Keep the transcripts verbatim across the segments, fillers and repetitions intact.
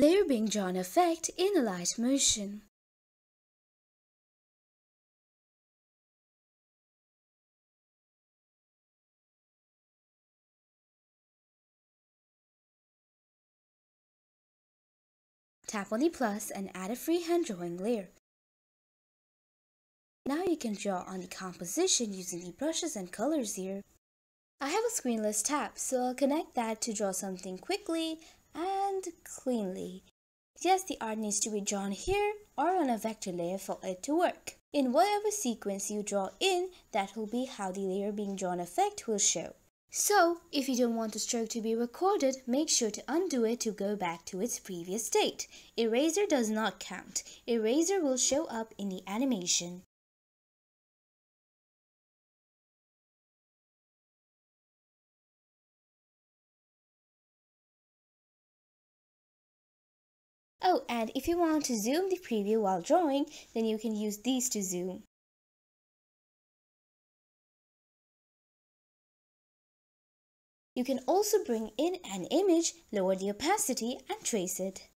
Layer Being Drawn effect in a light motion. Tap on the plus and add a freehand drawing layer. Now you can draw on the composition using the brushes and colors here. I have a screenless tab, so I'll connect that to draw something quickly and cleanly. Yes, the art needs to be drawn here or on a vector layer for it to work. In whatever sequence you draw in, that will be how the Layer Being Drawn effect will show. So, if you don't want the stroke to be recorded, make sure to undo it to go back to its previous state. Eraser does not count. Eraser will show up in the animation. Oh, and if you want to zoom the preview while drawing, then you can use these to zoom. You can also bring in an image, lower the opacity, and trace it.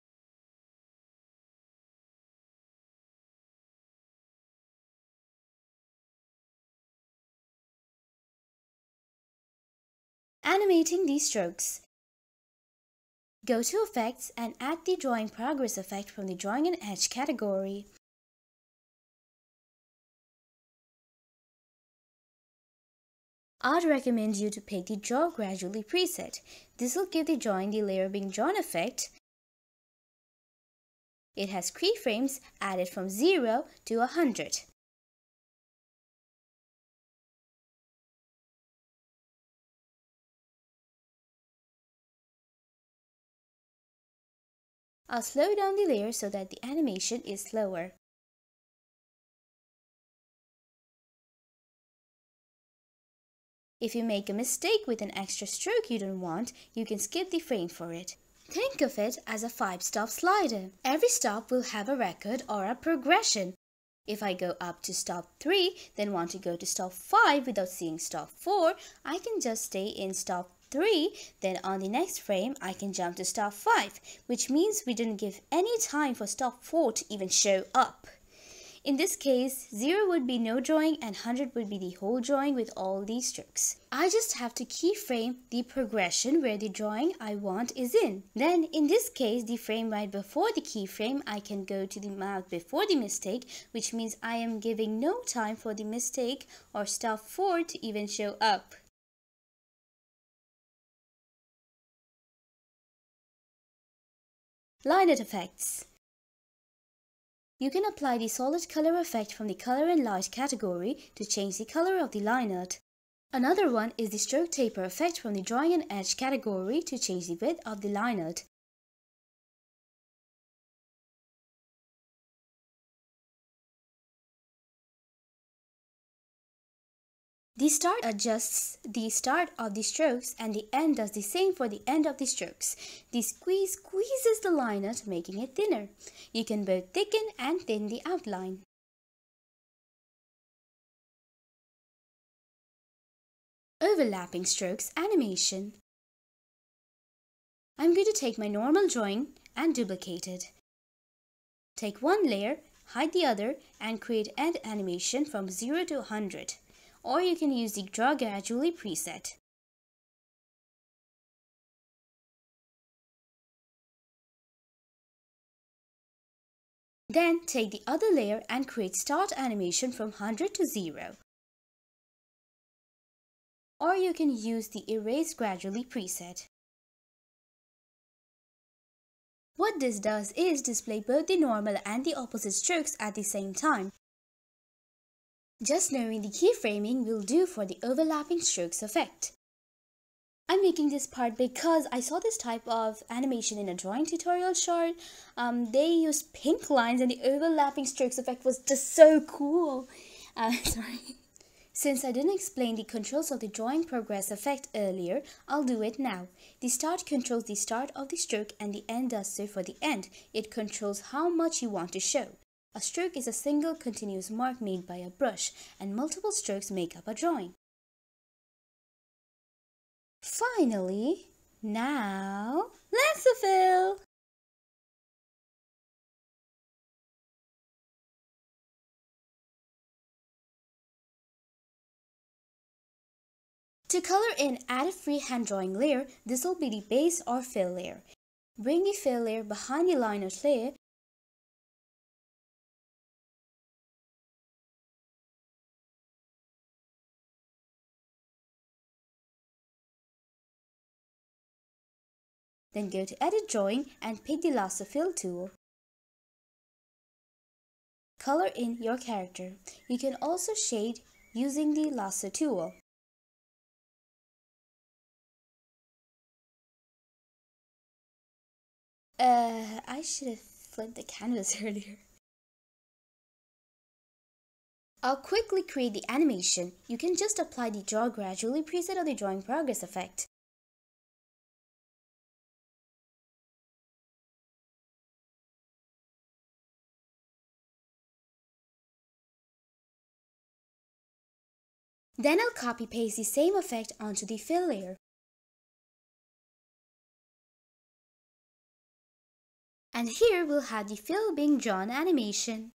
Animating these strokes. Go to Effects and add the Drawing Progress effect from the Drawing and Edge category. I'd recommend you to pick the Draw Gradually preset. This will give the drawing the Layer Being Drawn effect. It has keyframes added from zero to one hundred. I'll slow down the layer so that the animation is slower. If you make a mistake with an extra stroke you don't want, you can skip the frame for it. Think of it as a five-stop slider. Every stop will have a record or a progression. If I go up to stop three, then want to go to stop five without seeing stop four, I can just stay in stop three, then on the next frame I can jump to stop five, which means we didn't give any time for stop four to even show up. In this case, zero would be no drawing and one hundred would be the whole drawing with all these strokes. I just have to keyframe the progression where the drawing I want is in. Then in this case, the frame right before the keyframe, I can go to the mouth before the mistake, which means I am giving no time for the mistake or stop four to even show up. Line Art effects. You can apply the solid color effect from the color and light category to change the color of the line art. Another one is the stroke taper effect from the drawing and edge category to change the width of the line art. The start adjusts the start of the strokes and the end does the same for the end of the strokes. The squeeze squeezes the line out, making it thinner. You can both thicken and thin the outline. Overlapping strokes animation. I'm going to take my normal drawing and duplicate it. Take one layer, hide the other and create end animation from zero to one hundred. Or you can use the Draw Gradually preset. Then take the other layer and create Start Animation from one hundred to zero. Or you can use the Erase Gradually preset. What this does is display both the normal and the opposite strokes at the same time. Just knowing the keyframing will do for the overlapping strokes effect. I'm making this part because I saw this type of animation in a drawing tutorial short. Um, they used pink lines and the overlapping strokes effect was just so cool. Uh, sorry. Since I didn't explain the controls of the drawing progress effect earlier, I'll do it now. The start controls the start of the stroke and the end does so for the end. It controls how much you want to show. A stroke is a single continuous mark made by a brush, and multiple strokes make up a drawing. Finally, now, Lasso Fill! To color in, add a freehand drawing layer. This will be the base or fill layer. Bring the fill layer behind the line art layer. Then go to Edit Drawing and pick the Lasso Fill Tool. Color in your character. You can also shade using the Lasso Tool. Uh, I should have flipped the canvas earlier. I'll quickly create the animation. You can just apply the Draw Gradually preset or the Drawing Progress effect. Then I'll copy paste the same effect onto the fill layer. And here we'll have the fill being drawn animation.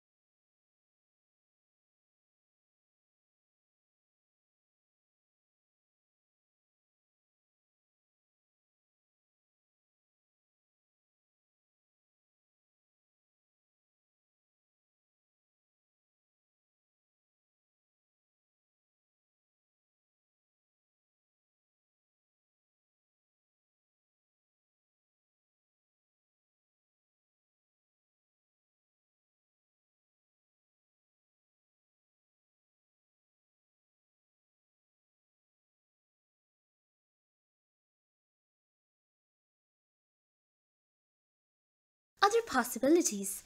Other possibilities.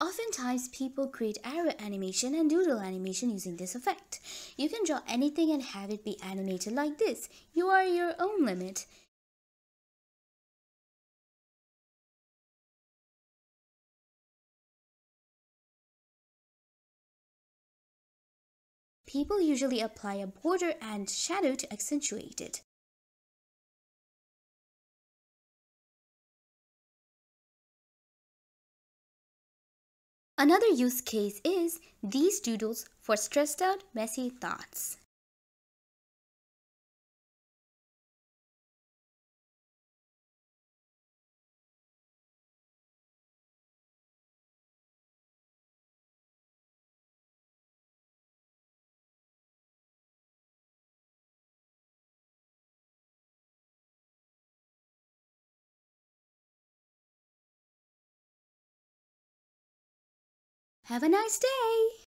Oftentimes people create arrow animation and doodle animation using this effect. You can draw anything and have it be animated like this. You are your own limit. People usually apply a border and shadow to accentuate it. Another use case is these doodles for stressed out, messy thoughts. Have a nice day!